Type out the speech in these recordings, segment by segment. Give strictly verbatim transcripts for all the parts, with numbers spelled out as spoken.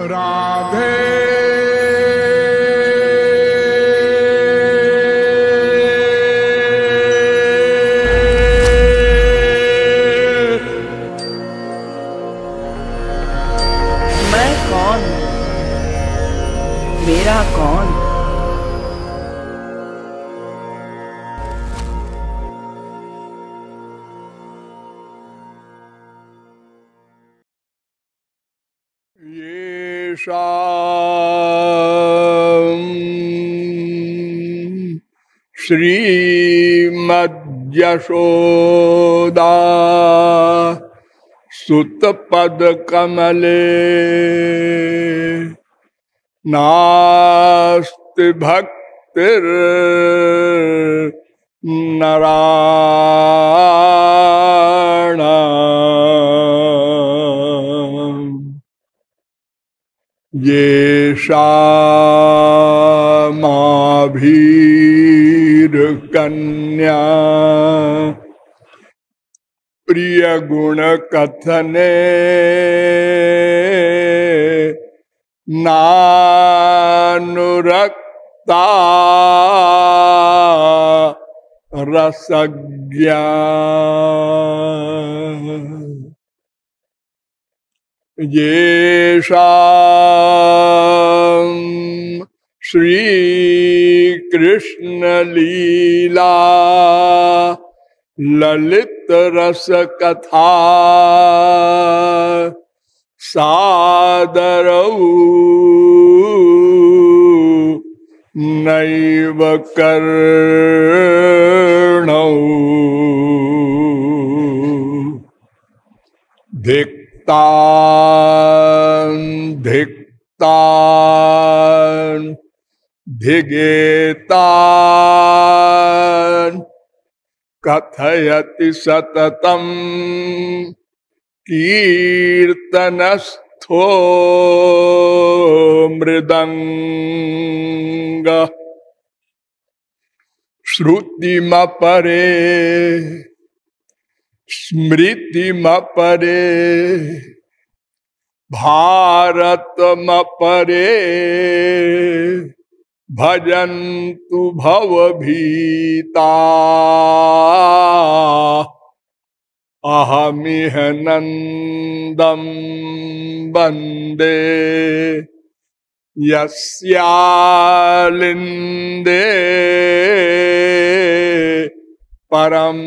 राधे मैं कौन? मेरा कौन? ये शाम श्रीमद्यशोदा सुतपदकमले नास्ति भक्तिर्नराणाम्। येषामाभिर्कन्या प्रिय गुण कथने नानुरक्ता रसज्ञा। येषां श्रीकृष्णलीला ललित रस कथा सादरौ नैव कर्णौ धिक्तान् धिक्तान् धिगेतान् कथयति सततं कीर्तनस्थो मृदंगः। श्रुतिमपरे स्मृतिमपरे भारतमपरे भजन्तु भवभीताः। अहमिह नन्दं वन्दे यस्यालिन्दे परं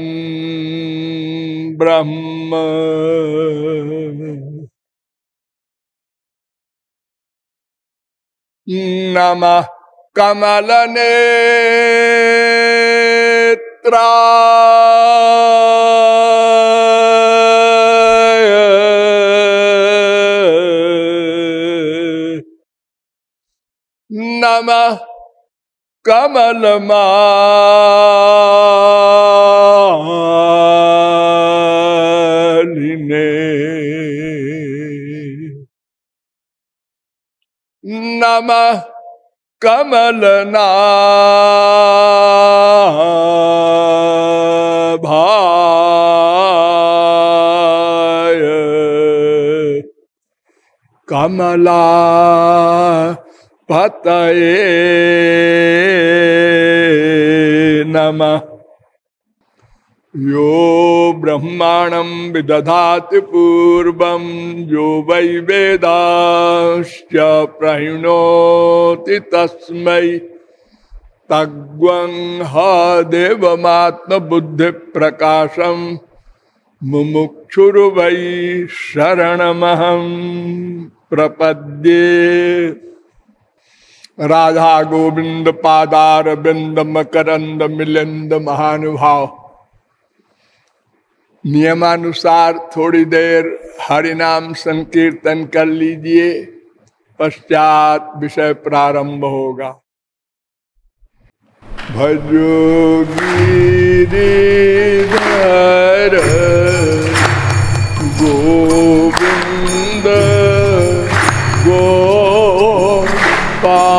ब्रह्म। नमः कमलनेत्राय नमः कमलमालिने नमः कमलनाभाय कमलापतये नमः। यो ब्रह्माणं विदधाति पूर्वं यो वै वेदांश्च प्रहिणोति तस्मै तद्वं ह देवमात्मबुद्धिप्रकाशं मुमुक्षुर्वै शरणमहं प्रपद्ये। राधा गोविंद पादारविंद मकरंद मिलिंद महानुभाव, नियमानुसार थोड़ी देर हरिनाम संकीर्तन कर लीजिए, पश्चात विषय प्रारंभ होगा। भजो गिरिधर गोविंद गोपाला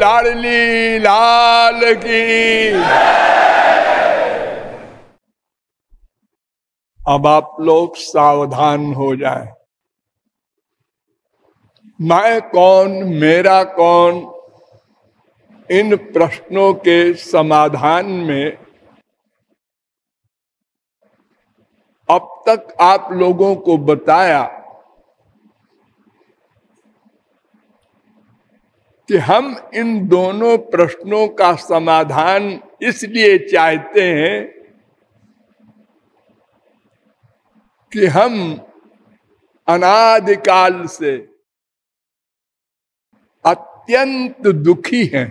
लाडली लाल की। अब आप लोग सावधान हो जाएं। मैं कौन, मेरा कौन, इन प्रश्नों के समाधान में अब तक आप लोगों को बताया कि हम इन दोनों प्रश्नों का समाधान इसलिए चाहते हैं कि हम अनादिकाल से अत्यंत दुखी हैं।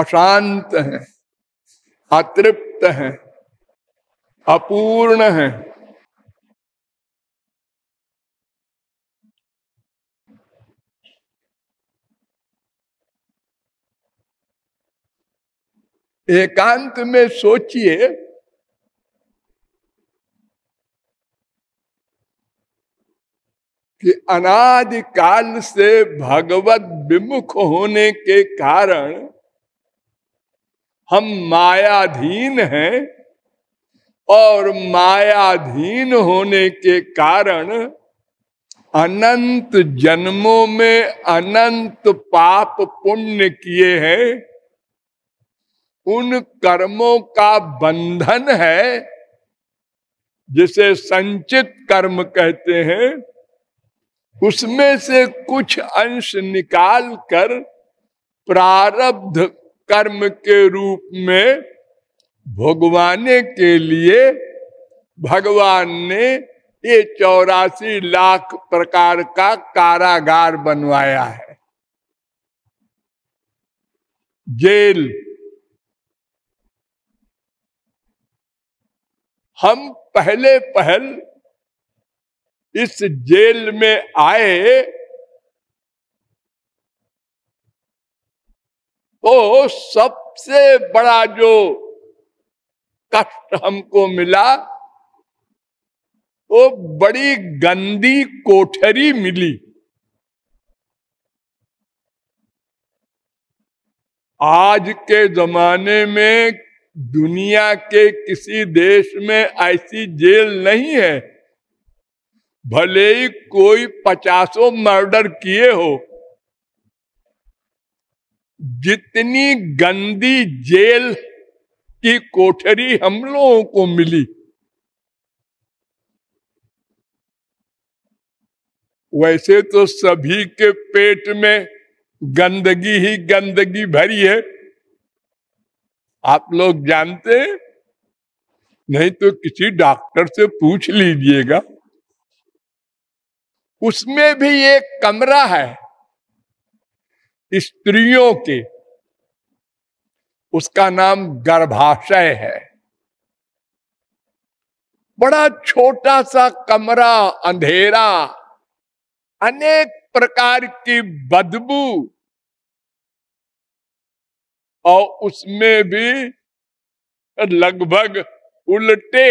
अशांत हैं, अतृप्त हैं, अपूर्ण हैं। एकांत में सोचिए कि अनादिकाल से भगवत विमुख होने के कारण हम मायाधीन हैं और मायाधीन होने के कारण अनंत जन्मों में अनंत पाप पुण्य किए हैं। उन कर्मों का बंधन है जिसे संचित कर्म कहते हैं। उसमें से कुछ अंश निकाल कर प्रारब्ध कर्म के रूप में भोगवाने के लिए भगवान ने ये चौरासी लाख प्रकार का कारागार बनवाया है, जेल। हम पहले पहल इस जेल में आए तो सबसे बड़ा जो कष्ट हमको मिला वो बड़ी गंदी कोठरी मिली। आज के जमाने में दुनिया के किसी देश में ऐसी जेल नहीं है, भले ही कोई पचासों मर्डर किए हो। जितनी गंदी जेल की कोठरी हम लोगों को मिली, वैसे तो सभी के पेट में गंदगी ही गंदगी भरी है, आप लोग जानते हैं, नहीं तो किसी डॉक्टर से पूछ लीजिएगा। उसमें भी एक कमरा है स्त्रियों के, उसका नाम गर्भाशय है। बड़ा छोटा सा कमरा, अंधेरा, अनेक प्रकार की बदबू, और उसमें भी लगभग उल्टे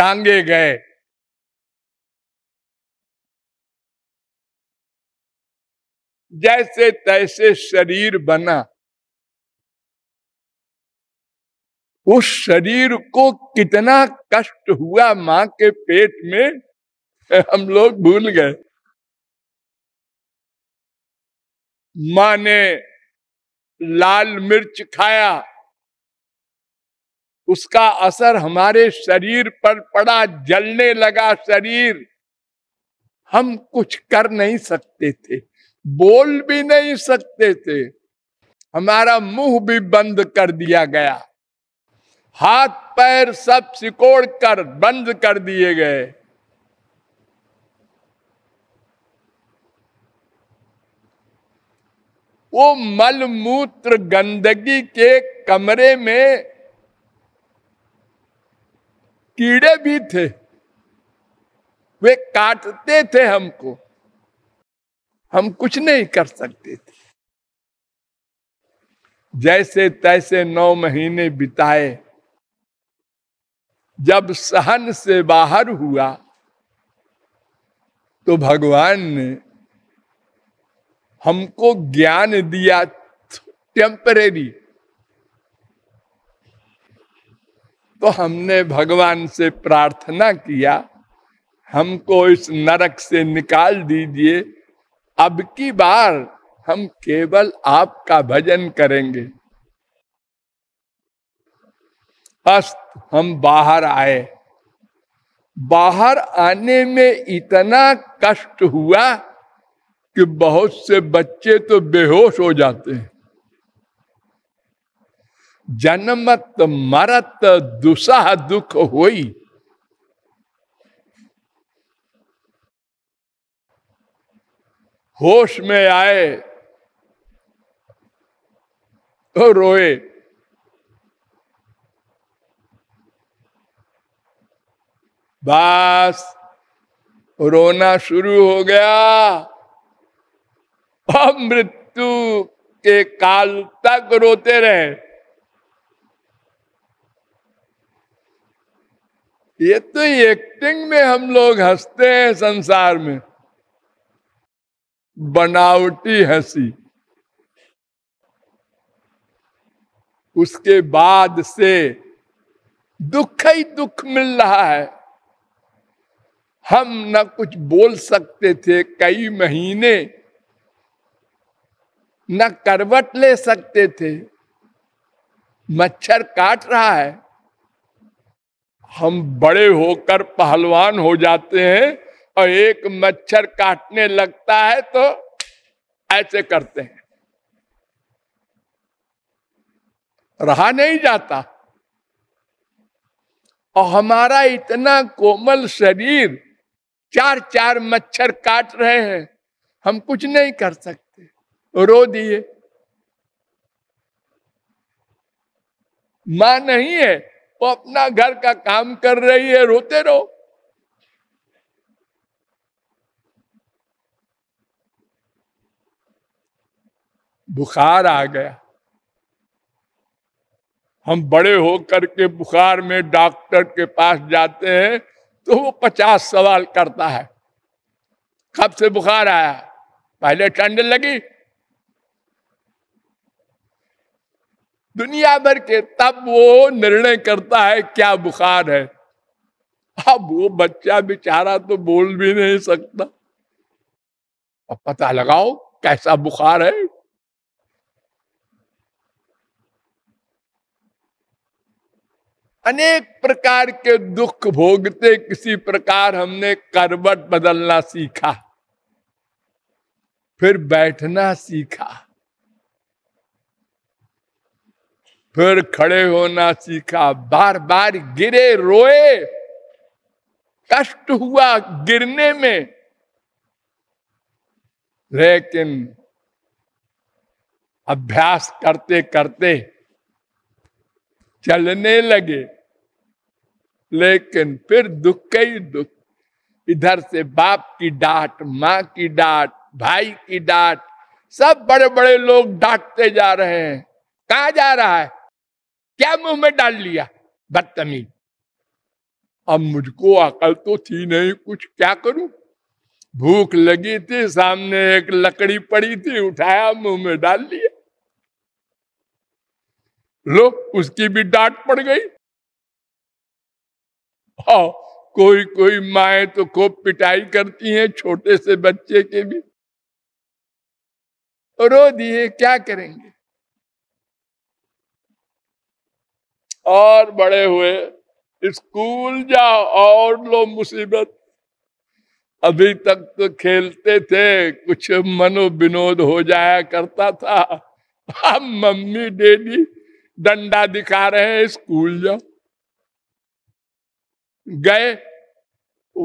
टांगे गए। जैसे तैसे शरीर बना, उस शरीर को कितना कष्ट हुआ मां के पेट में हम लोग भूल गए। मां ने लाल मिर्च खाया, उसका असर हमारे शरीर पर पड़ा, जलने लगा शरीर। हम कुछ कर नहीं सकते थे, बोल भी नहीं सकते थे, हमारा मुंह भी बंद कर दिया गया, हाथ पैर सब सिकोड़ कर बंद कर दिए गए। वो मल मूत्र गंदगी के कमरे में कीड़े भी थे, वे काटते थे हमको, हम कुछ नहीं कर सकते थे। जैसे तैसे नौ महीने बिताए। जब सहन से बाहर हुआ तो भगवान ने हमको ज्ञान दिया टेम्परेरी, तो हमने भगवान से प्रार्थना किया हमको इस नरक से निकाल दीजिए, अब की बार हम केवल आपका भजन करेंगे। अस्त हम बाहर आए, बाहर आने में इतना कष्ट हुआ कि बहुत से बच्चे तो बेहोश हो जाते हैं। जन्मत मरत दुसह दुख होई, होश में आए तो रोए। बस रोना शुरू हो गया और मृत्यु के काल तक रोते रहे। ये तो एक्टिंग में हम लोग हंसते हैं, संसार में बनावटी हंसी। उसके बाद से दुख ही दुख मिल रहा है। हम न कुछ बोल सकते थे कई महीने, न करवट ले सकते थे, मच्छर काट रहा है। हम बड़े होकर पहलवान हो जाते हैं और एक मच्छर काटने लगता है तो ऐसे करते हैं, रहा नहीं जाता। और हमारा इतना कोमल शरीर चार चार मच्छर काट रहे हैं, हम कुछ नहीं कर सकते, रो दिए। मां नहीं है, वो अपना घर का काम कर रही है, रोते रहो। बुखार आ गया, हम बड़े होकर के बुखार में डॉक्टर के पास जाते हैं तो वो पचास सवाल करता है, कब से बुखार आया? पहले ठंड लगी। दुनिया भर के, तब वो निर्णय करता है क्या बुखार है। अब वो बच्चा बेचारा तो बोल भी नहीं सकता। अब पता लगाओ कैसा बुखार है। अनेक प्रकार के दुख भोगते किसी प्रकार हमने करवट बदलना सीखा, फिर बैठना सीखा, फिर खड़े होना सीखा। बार बार गिरे, रोए, कष्ट हुआ गिरने में, लेकिन अभ्यास करते करते चलने लगे। लेकिन फिर दुख ही दुख, इधर से बाप की डांट, माँ की डांट, भाई की डांट, सब बड़े बड़े लोग डांटते जा रहे हैं। कहाँ जा रहा है, क्या मुंह में डाल लिया बदतमीज। अब मुझको अकल तो थी नहीं, कुछ क्या करूं, भूख लगी थी, सामने एक लकड़ी पड़ी थी, उठाया मुंह में डाल लिया, लो उसकी भी डांट पड़ गई। और कोई कोई माए तो खूब पिटाई करती हैं छोटे से बच्चे के भी, रो दिए, क्या करेंगे। और बड़े हुए, स्कूल जाओ और लो मुसीबत। अभी तक तो खेलते थे, कुछ मनोविनोद हो जाया करता था, अब मम्मी डेडी डंडा दिखा रहे हैं, स्कूल जाओ। गए,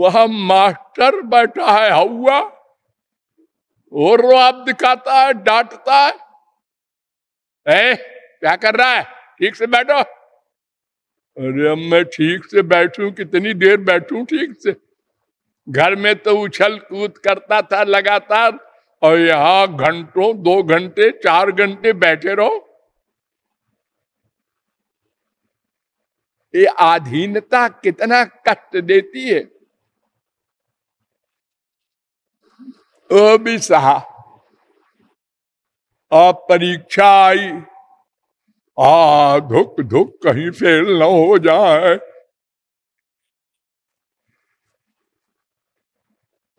वहां मास्टर बैठा है हवा, और रोब दिखाता है, डांटता है, ए क्या कर रहा है, ठीक से बैठो। अरे अब मैं ठीक से बैठूं, कितनी देर बैठूं ठीक से। घर में तो उछल कूद करता था लगातार, और यहाँ घंटों, दो घंटे चार घंटे बैठे रहो। ये आधीनता कितना कष्ट देती है। वो भी सहा। अब परीक्षा आई, आ धुक धुक कहीं फेल न हो जाए,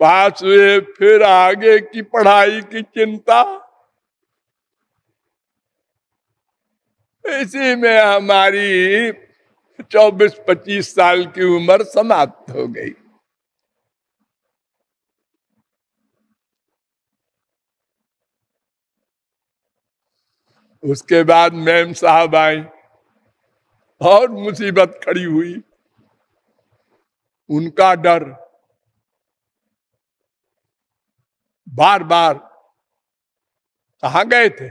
पास हुए, फिर आगे की पढ़ाई की चिंता। इसी में हमारी चौबीस पच्चीस साल की उम्र समाप्त हो गई। उसके बाद मैम साहब आई और मुसीबत खड़ी हुई। उनका डर बार बार, कहाँ गए थे?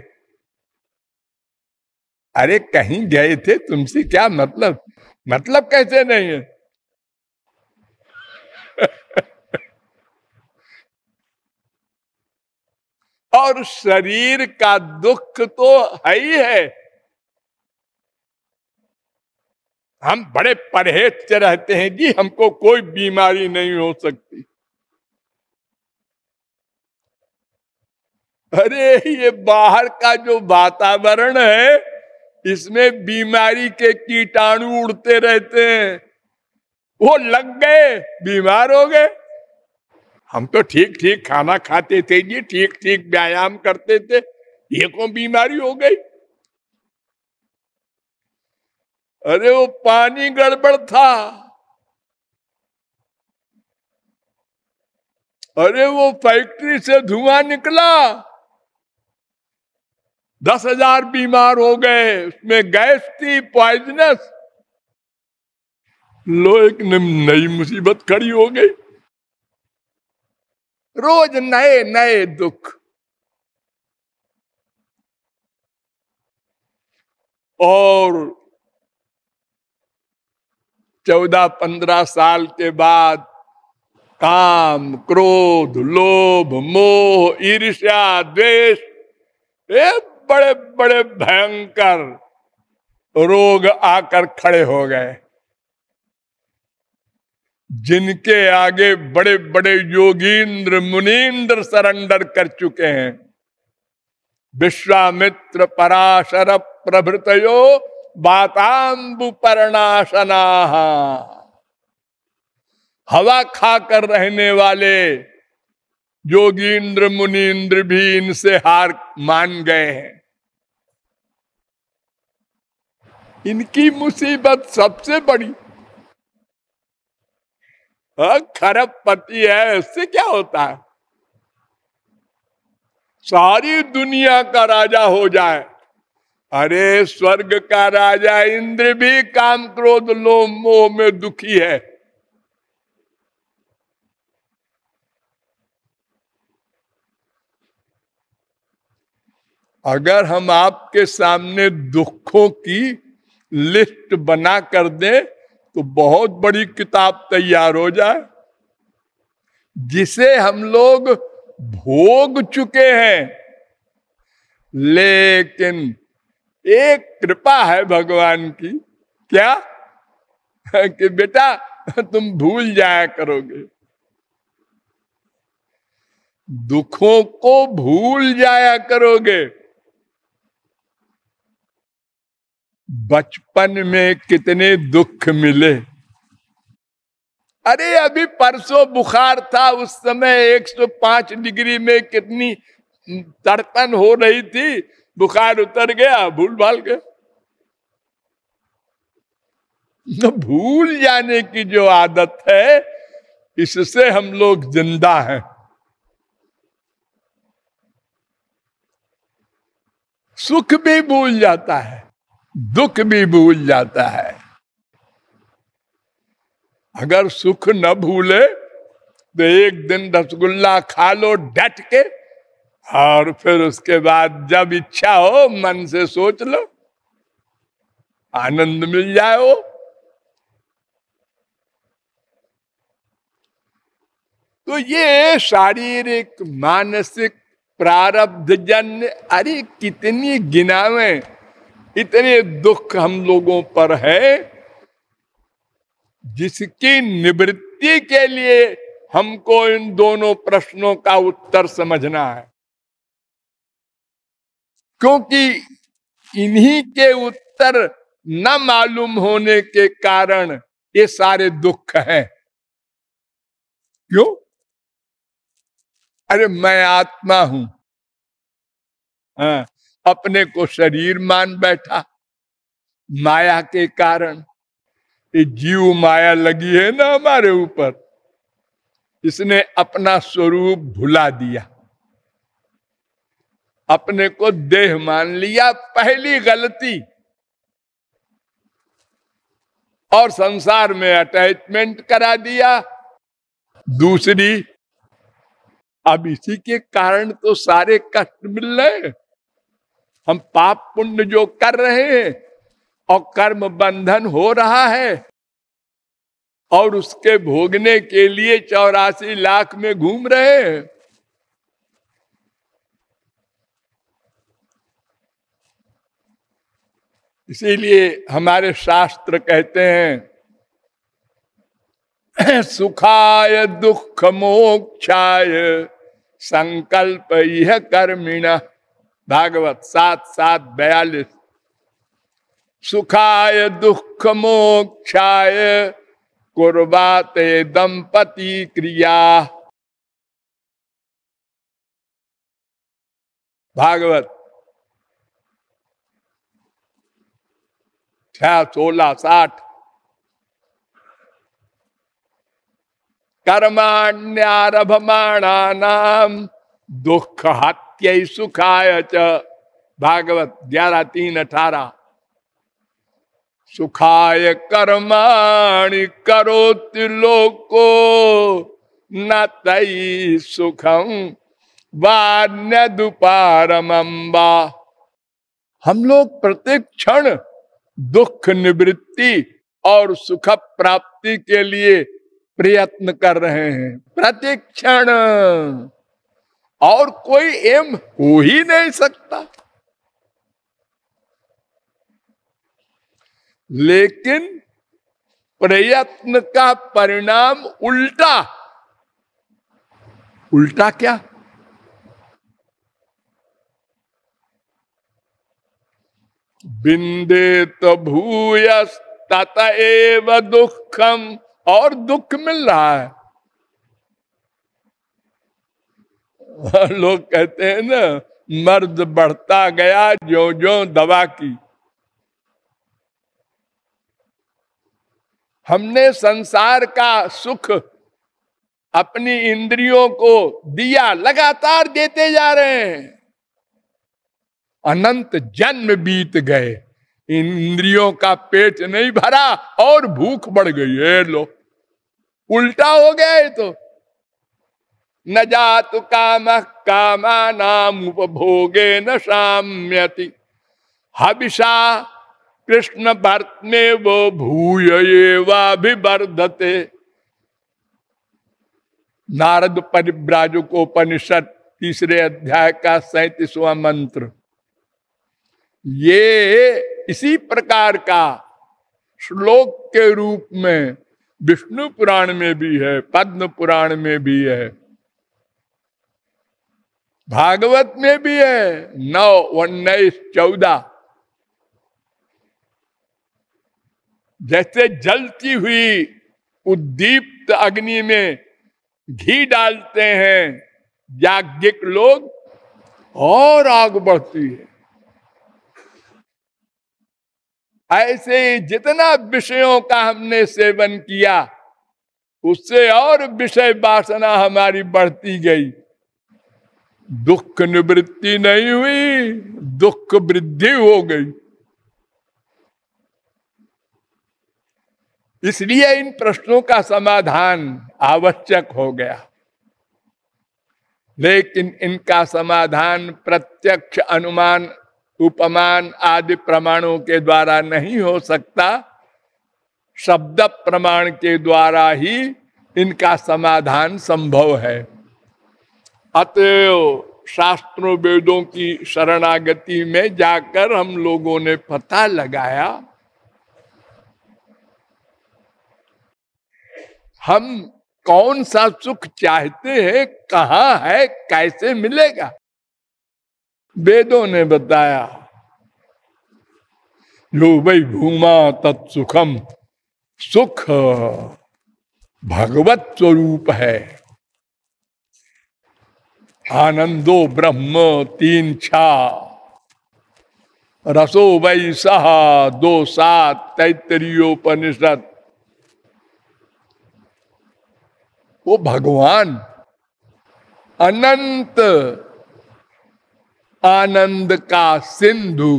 अरे कहीं गए थे, तुमसे क्या मतलब? मतलब कैसे नहीं है? और शरीर का दुख तो है ही है। हम बड़े परहेज से रहते हैं जी, हमको कोई बीमारी नहीं हो सकती। अरे ये बाहर का जो वातावरण है, इसमें बीमारी के कीटाणु उड़ते रहते हैं। वो लग गए, बीमार हो गए। हम तो ठीक ठीक खाना खाते थे जी, ठीक ठीक व्यायाम करते थे, ये को बीमारी हो गई। अरे वो पानी गड़बड़ था, अरे वो फैक्ट्री से धुआं निकला, दस हजार बीमार हो गए। उसमें गैस थी पॉइजनस। लो एक नई मुसीबत खड़ी हो गई। रोज नए नए दुख। और चौदह पंद्रह साल के बाद काम, क्रोध, लोभ, मोह, ईर्ष्या, द्वेष, ये बड़े बड़े भयंकर रोग आकर खड़े हो गए, जिनके आगे बड़े बड़े योगींद्र मुनींद्र सरेंडर कर चुके हैं। विश्वामित्र पराशर प्रभृतयो वाताम्बु पर्णाशनाः। हवा खाकर रहने वाले योगींद्र मुनींद्र भी इनसे हार मान गए हैं। इनकी मुसीबत सबसे बड़ी। खरबपति है, उससे क्या होता है? सारी दुनिया का राजा हो जाए। अरे स्वर्ग का राजा इंद्र भी काम, क्रोध, लोभ, मोह में दुखी है। अगर हम आपके सामने दुखों की लिस्ट बना कर दें तो बहुत बड़ी किताब तैयार हो जाए, जिसे हम लोग भोग चुके हैं। लेकिन एक कृपा है भगवान की, क्या कि बेटा तुम भूल जाया करोगे, दुखों को भूल जाया करोगे। बचपन में कितने दुख मिले। अरे अभी परसों बुखार था, उस समय एक सौ पाँच डिग्री में कितनी तड़पन हो रही थी, बुखार उतर गया, भूल भाल गए। भूल जाने की जो आदत है, इससे हम लोग जिंदा हैं। सुख भी भूल जाता है, दुख भी भूल जाता है। अगर सुख न भूले तो एक दिन रसगुल्ला खा लो डट के, और फिर उसके बाद जब इच्छा हो मन से सोच लो, आनंद मिल जाए। वो तो ये शारीरिक मानसिक प्रारब्ध जन्य, अरे कितनी गिनावें, इतने दुख हम लोगों पर है, जिसकी निवृत्ति के लिए हमको इन दोनों प्रश्नों का उत्तर समझना है, क्योंकि इन्हीं के उत्तर न मालूम होने के कारण ये सारे दुख हैं। क्यों? अरे मैं आत्मा हूं, हाँ, अपने को शरीर मान बैठा माया के कारण। ये जीव माया लगी है ना हमारे ऊपर, इसने अपना स्वरूप भुला दिया, अपने को देह मान लिया। पहली गलती। और संसार में अटैचमेंट करा दिया। दूसरी, अब इसी के कारण तो सारे कष्ट मिल रहे हैं। हम पाप पुण्य जो कर रहे हैं और कर्म बंधन हो रहा है, और उसके भोगने के लिए चौरासी लाख में घूम रहे हैं। इसीलिए हमारे शास्त्र कहते हैं, सुखाय दुख मोक्षाय संकल्प यह कर्मिणा, भागवत सात सात बयालीस। सुखाय दुख मोक्षाय कुर्बाते दंपति क्रिया, भागवत छह सोलह साठ। कर्माण्यारभमाणानाम दुख हत्यै सुखाय च, भागवत ग्यारह तीन अठारह। सुखाय कर्माणि करोति लोको न तै सुखं वान्यदुपारमम्बा। हम लोग प्रत्येक क्षण दुख निवृत्ति और सुख प्राप्ति के लिए प्रयत्न कर रहे हैं, प्रत्येक क्षण। और कोई एम हो ही नहीं सकता। लेकिन प्रयत्न का परिणाम उल्टा। उल्टा क्या? बिंदेत भूयस तत एव दुखम, और दुख मिल रहा है। लोग कहते हैं ना, मर्द बढ़ता गया जो जो दवा की। हमने संसार का सुख अपनी इंद्रियों को दिया, लगातार देते जा रहे हैं। अनंत जन्म बीत गए, इन इंद्रियों का पेट नहीं भरा और भूख बढ़ गई है। लो, उल्टा हो गया। तो न जातु काम कामा नाम उपभोगे न साम्यति, हविषा कृष्ण भर्त में वो भूय वाभिवर्धते। नारद परिव्राजकोपनिषद तीसरे अध्याय का सैंतीसवां मंत्र। ये इसी प्रकार का श्लोक के रूप में विष्णु पुराण में भी है, पद्म पुराण में भी है, भागवत में भी है, नौ उन्नीस चौदह। जैसे जलती हुई उद्दीप्त अग्नि में घी डालते हैं याज्ञिक लोग और आग बढ़ती है, ऐसे जितना विषयों का हमने सेवन किया उससे और विषय वासना हमारी बढ़ती गई। दुख निवृत्ति नहीं हुई, दुख वृद्धि हो गई। इसलिए इन प्रश्नों का समाधान आवश्यक हो गया। लेकिन इनका समाधान प्रत्यक्ष, अनुमान, उपमान आदि प्रमाणों के द्वारा नहीं हो सकता। शब्द प्रमाण के द्वारा ही इनका समाधान संभव है। अतएव शास्त्रों वेदों की शरणागति में जाकर हम लोगों ने पता लगाया, हम कौन सा सुख चाहते हैं, कहाँ है, कैसे मिलेगा? वेदों ने बताया, यो वै भूमा तत्सुखम, सुख भगवत स्वरूप है। आनंदो ब्रह्म तीन छा, रसो वै सहा दो सात, तैत्तरीयोपनिषद। वो भगवान अनंत आनंद का सिंधु,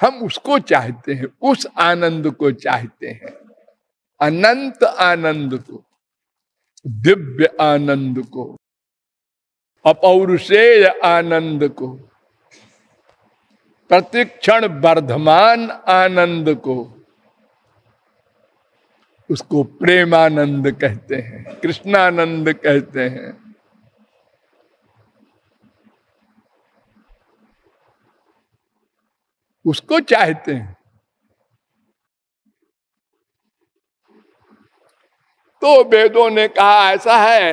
हम उसको चाहते हैं, उस आनंद को चाहते हैं, अनंत आनंद को, दिव्य आनंद को, अपौरुषेय आनंद को, प्रतिक्षण वर्धमान आनंद को। उसको प्रेमानंद कहते हैं, कृष्णानंद कहते हैं। उसको चाहते हैं। तो वेदों ने कहा ऐसा है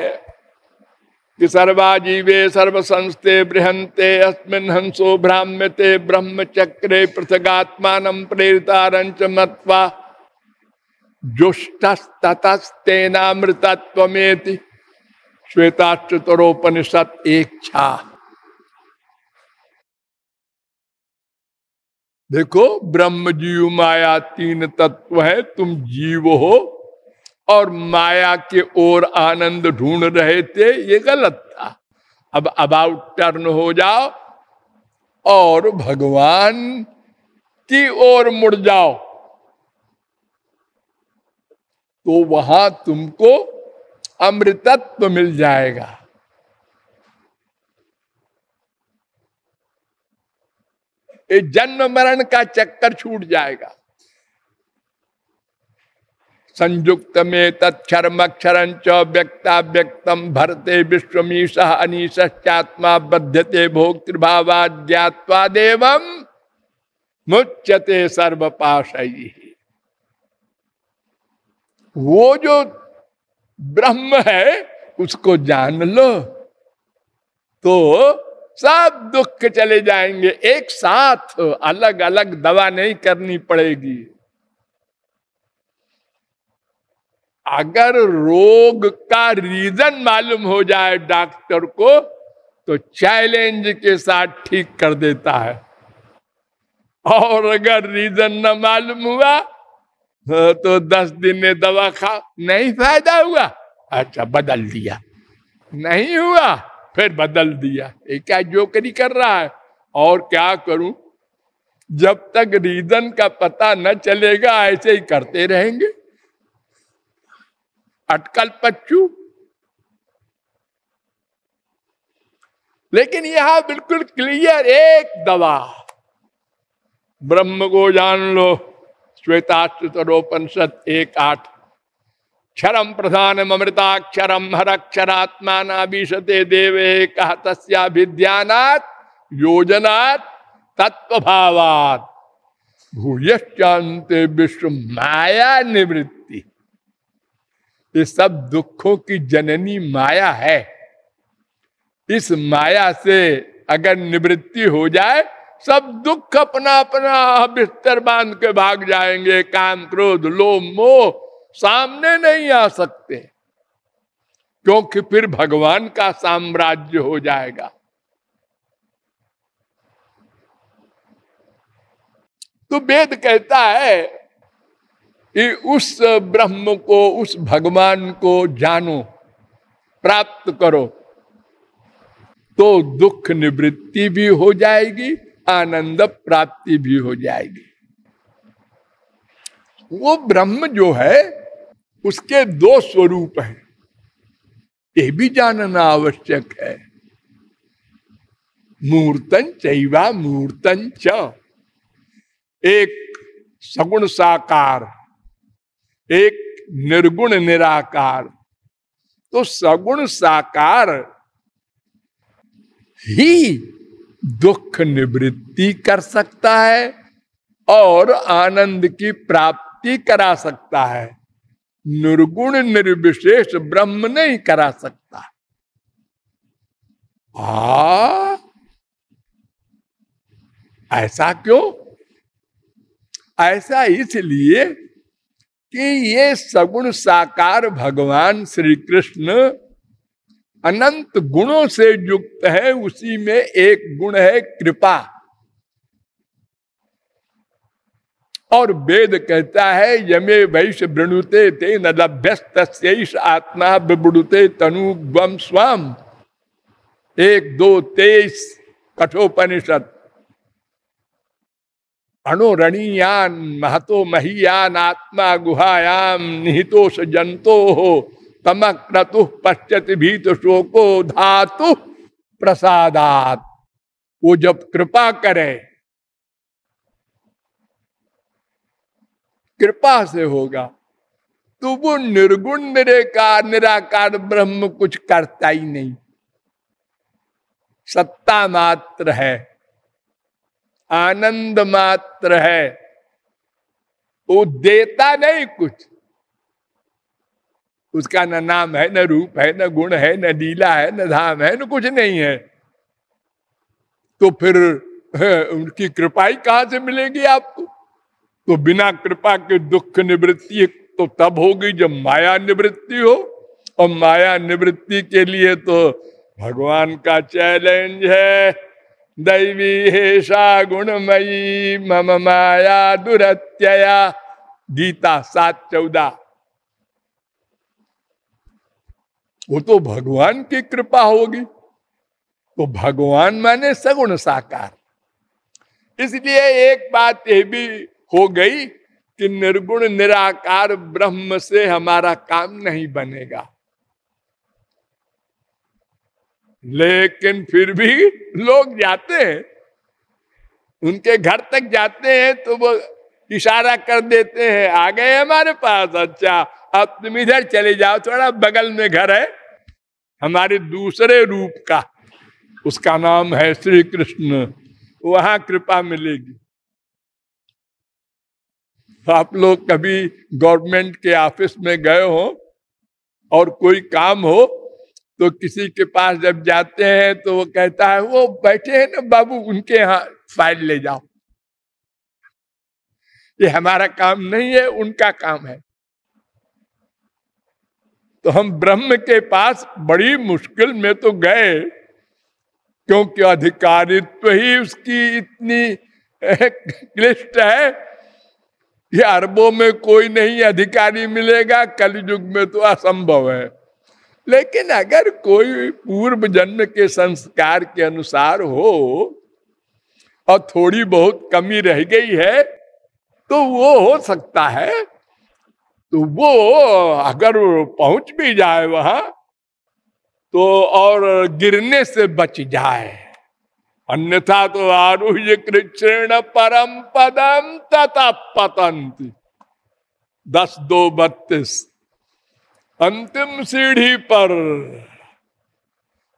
कि सर्वाजीवे सर्व संस्थे बृहंते अस्मिन् हंसो भ्राम्यते ब्रह्मचक्रे पृथगात्मानं प्रेरितारञ्च मत्वा जुष्टस्ततस्तेनामृतत्वमेति श्वेताश्चतरोपनिषत् एच्छा। देखो, ब्रह्म जीव माया तीन तत्व है, तुम जीव हो और माया के ओर आनंद ढूंढ रहे थे, ये गलत था। अब अबाउट टर्न हो जाओ और भगवान की ओर मुड़ जाओ, तो वहां तुमको अमृतत्व मिल जाएगा। ये जन्म मरण का चक्कर छूट जाएगा। संयुक्त में तत्क्षरमक्षरं च व्यक्ताव्यक्तं भरते विश्वमीशः अनीशश्चात्मा बध्यते भोक्तृभावात् ज्ञात्वादेवं मुच्यते सर्वपाशैः। वो जो ब्रह्म है उसको जान लो तो सब दुख चले जाएंगे एक साथ, अलग अलग दवा नहीं करनी पड़ेगी। अगर रोग का रीजन मालूम हो जाए डॉक्टर को तो चैलेंज के साथ ठीक कर देता है, और अगर रीजन ना मालूम हुआ तो दस दिन में दवा खा, नहीं फायदा हुआ, अच्छा बदल दिया, नहीं हुआ फिर बदल दिया। ये क्या जोकरी कर रहा है? और क्या करूं, जब तक रीजन का पता न चलेगा ऐसे ही करते रहेंगे, अटकल पच्चू। लेकिन यहां बिल्कुल क्लियर एक दवा, ब्रह्म को जान लो, श्वेताश्चतरोपनिषद एक आठ। क्षरम प्रधानम अमृताक्षरम हरक्षरात्मान अभिषते देवे कह तस्याभिध्यानात् योजनात् तत्वभावात् भूयश्चान्ते विश्व माया निवृत्ति। ये सब दुखों की जननी माया है। इस माया से अगर निवृत्ति हो जाए सब दुख अपना अपना बिस्तर बांध के भाग जाएंगे। काम क्रोध लोभ मोह सामने नहीं आ सकते, क्योंकि फिर भगवान का साम्राज्य हो जाएगा। तो वेद कहता है कि उस ब्रह्म को, उस भगवान को जानो, प्राप्त करो, तो दुख निवृत्ति भी हो जाएगी, आनंद प्राप्ति भी हो जाएगी। वो ब्रह्म जो है उसके दो स्वरूप हैं, ये भी जानना आवश्यक है। मूर्तन चैवा मूर्तन च, एक सगुण साकार, एक निर्गुण निराकार। तो सगुण साकार ही दुख निवृत्ति कर सकता है और आनंद की प्राप्ति करा सकता है। निर्गुण निर्विशेष ब्रह्म नहीं करा सकता। आ, ऐसा क्यों? ऐसा इसलिए कि ये सगुण साकार भगवान श्री कृष्ण अनंत गुणों से युक्त है, उसी में एक गुण है कृपा। और वेद कहता है यमे वैश्य वृणुते ते न लभ्यस्तस्यैष आत्मा विवृणुते तनु गम स्वाम, एक दो तेईस कठोपनिषद। अणोरणीयान महतो महीयान आत्मा गुहायाम निहितोष जंतो हो तमक्रतु पश्यति भीत शोको धातु प्रसादात। वो जब कृपा करे, कृपा से होगा, तो वो निर्गुण निराकार निराकार ब्रह्म कुछ करता ही नहीं, सत्ता मात्र है, आनंद मात्र है, वो देता नहीं कुछ। उसका न नाम है, न रूप है, न गुण है, न लीला है, न धाम है, न कुछ नहीं है। तो फिर उनकी कृपा ही कहां से मिलेगी आपको? तो बिना कृपा के दुख निवृत्ति तो तब होगी जब माया निवृत्ति हो, और माया निवृत्ति के लिए तो भगवान का चैलेंज है, दैवी हेषा गुणमयी मम माया दुरत्यया, गीता सात चौदह। वो तो भगवान की कृपा होगी। तो भगवान माने सगुण साकार। इसलिए एक बात यह भी हो गई कि निर्गुण निराकार ब्रह्म से हमारा काम नहीं बनेगा, लेकिन फिर भी लोग जाते हैं, उनके घर तक जाते हैं तो वो इशारा कर देते हैं, आ गए हमारे पास, अच्छा अब तुम इधर चले जाओ, थोड़ा बगल में घर है हमारे दूसरे रूप का, उसका नाम है श्री कृष्ण, वहां कृपा मिलेगी। तो आप लोग कभी गवर्नमेंट के ऑफिस में गए हो और कोई काम हो तो किसी के पास जब जाते हैं तो वो कहता है, वो बैठे हैं ना बाबू, उनके यहाँ फाइल ले जाओ, ये हमारा काम नहीं है, उनका काम है। तो हम ब्रह्म के पास बड़ी मुश्किल में तो गए, क्योंकि अधिकारित्व ही उसकी इतनी क्लिष्ट है, ये अरबों में कोई नहीं अधिकारी मिलेगा, कलयुग में तो असंभव है। लेकिन अगर कोई पूर्व जन्म के संस्कार के अनुसार हो और थोड़ी बहुत कमी रह गई है तो वो हो सकता है, तो वो अगर पहुंच भी जाए वहां तो और गिरने से बच जाए, अन्यथा तो आरुह्य कृष्ण परम पदम तथा पतंति, दस दो बत्तीस। अंतिम सीढ़ी पर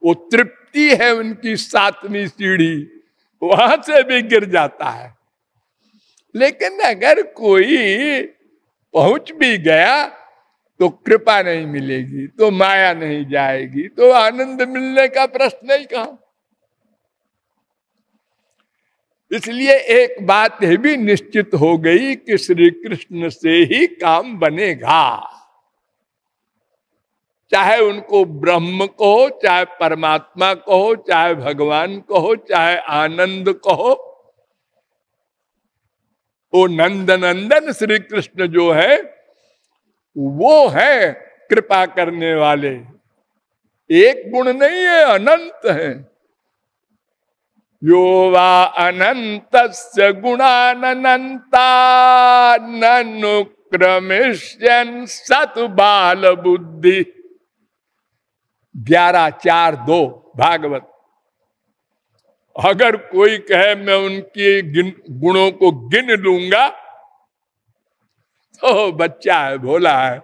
वो तृप्ति है उनकी, सातवीं सीढ़ी, वहां से भी गिर जाता है। लेकिन अगर कोई पहुंच भी गया तो कृपा नहीं मिलेगी, तो माया नहीं जाएगी, तो आनंद मिलने का प्रश्न ही कहां। इसलिए एक बात यह भी निश्चित हो गई कि श्री कृष्ण से ही काम बनेगा, चाहे उनको ब्रह्म कहो, चाहे परमात्मा कहो, चाहे भगवान कहो, चाहे आनंद कहो। वो नंदनंदन श्री कृष्ण जो है वो है कृपा करने वाले, एक गुण नहीं है, अनंत है। यो वा अनंतस्य गुणाननंता ननुक्रमिष्यन् सतु बाल बुद्धि, ग्यारह चार दो भागवत। अगर कोई कहे मैं उनके गुणों को गिन लूंगा तो बच्चा है, भोला है।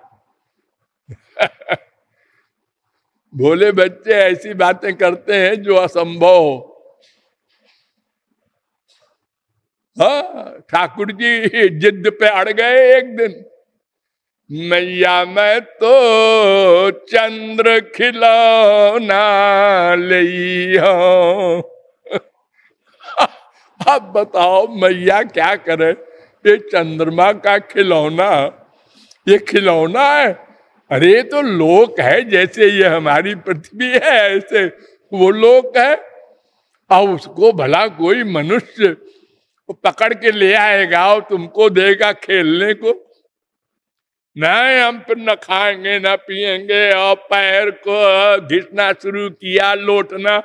भोले बच्चे ऐसी बातें करते हैं जो असंभव हो। हाँ, ठाकुर जी जिद पे अड़ गए एक दिन, मैया मैं तो चंद्र खिलौना लई हूं। अब बताओ मैया क्या करे, ये चंद्रमा का खिलौना, ये खिलौना है। अरे तो लोक है, जैसे ये हमारी पृथ्वी है ऐसे वो लोक है, और उसको भला कोई मनुष्य पकड़ के ले आएगा और तुमको देगा खेलने को? नहीं, हम फिर न खाएंगे न पिएंगे। और पैर को घिसना शुरू किया, लोटना।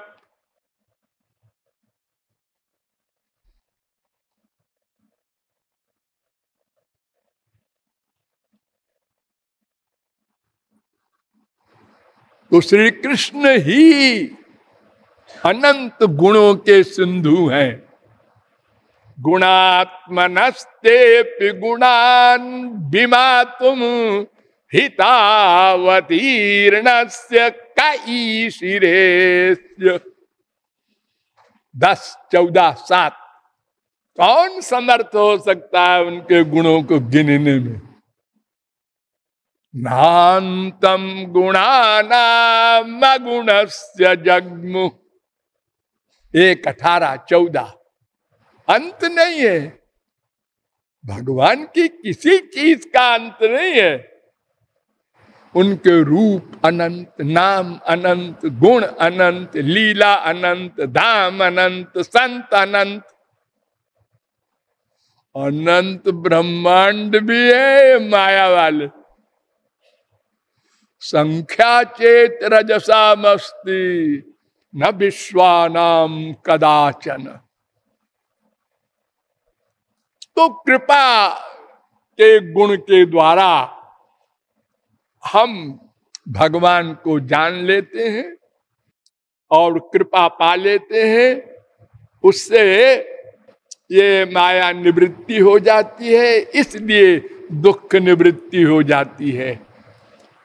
तो श्री कृष्ण ही अनंत गुणों के सिंधु हैं। गुणात्मनस्ते गुणान विमातुम हितावतीर्णस्य काईशिरेस्य। दस चौदह सात, कौन समर्थ हो सकता है उनके गुणों को गिनने में? नान्तम गुणानाम गुणस्य जग्मु। एक अठारह चौदह, अंत नहीं है भगवान की, किसी चीज का अंत नहीं है। उनके रूप अनंत, नाम अनंत, गुण अनंत, लीला अनंत, धाम अनंत, संत अनंत। अनंत ब्रह्मांड भी है माया वाले। संख्या चेत रजसामस्ति न विश्वानाम कदाचन। तो कृपा के गुण के द्वारा हम भगवान को जान लेते हैं और कृपा पा लेते हैं। उससे ये माया निवृत्ति हो जाती है, इसलिए दुख निवृत्ति हो जाती है।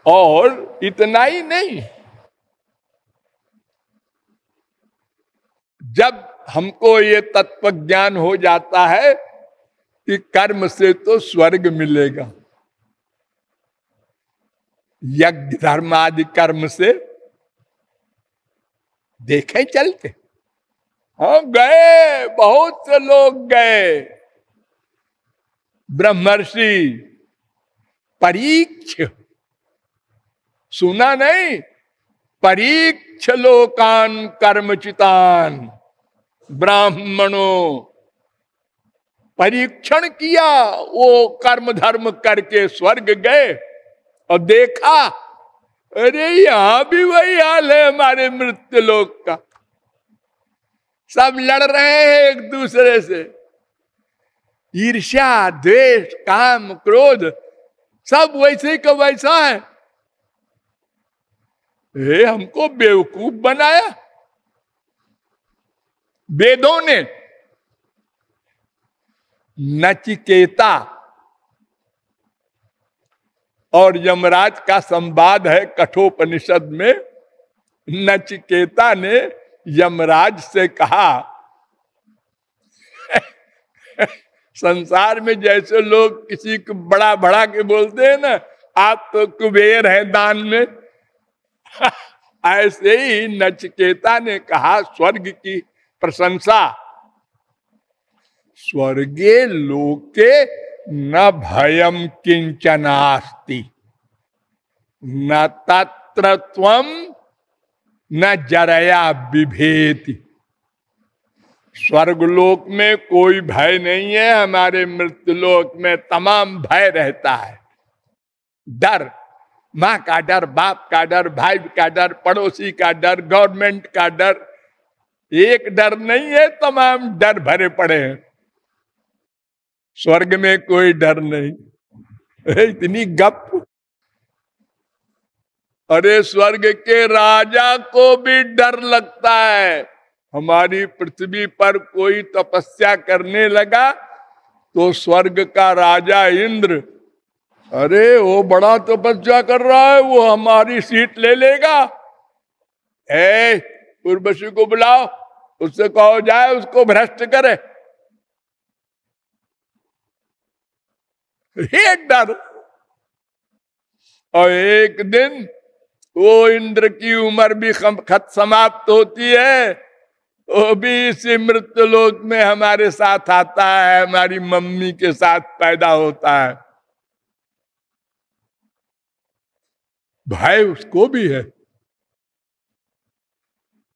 और इतना ही नहीं, जब हमको ये तत्व ज्ञान हो जाता है कि कर्म से तो स्वर्ग मिलेगा, यज्ञ धर्म आदि कर्म से देखें चलते। हाँ, गए बहुत से लोग गए। ब्रह्मर्षि परीक्ष, सुना नहीं? परीक्ष लोकान कर्मचितान ब्राह्मणों, परीक्षण किया। वो कर्म धर्म करके स्वर्ग गए और देखा अरे यहां भी वही हाल है हमारे मृत्यु लोक का। सब लड़ रहे हैं एक दूसरे से, ईर्ष्या द्वेष काम क्रोध सब वैसे का वैसा है। ये हमको बेवकूफ बनाया वेदों ने। नचिकेता और यमराज का संवाद है कठोपनिषद में। नचिकेता ने यमराज से कहा संसार में जैसे लोग किसी को बड़ा बड़ा के बोलते हैं ना, आप तो कुबेर हैं दान में, ऐसे ही नचिकेता ने कहा स्वर्ग की प्रशंसा। स्वर्गे लोके न भयम किंचनास्ति, न तत्र त्वं न जरया बिभेति। स्वर्गलोक में कोई भय नहीं है, हमारे मृत्युलोक में तमाम भय रहता है। डर, माँ का डर, बाप का डर, भाई का डर, पड़ोसी का डर, गवर्नमेंट का डर, एक डर नहीं है, तमाम डर भरे पड़े हैं। स्वर्ग में कोई डर नहीं। इतनी गप। अरे स्वर्ग के राजा को भी डर लगता है। हमारी पृथ्वी पर कोई तपस्या करने लगा तो स्वर्ग का राजा इंद्र, अरे वो बड़ा तपस्या कर रहा है, वो हमारी सीट ले लेगा। ए उर्वशी को बुलाओ, उससे कहो जाए उसको भ्रष्ट करे। ये डर और एक दिन वो इंद्र की उम्र भी खत समाप्त होती है, वो भी इसी मृत्यु लोक में हमारे साथ आता है, हमारी मम्मी के साथ पैदा होता है। भय उसको भी है,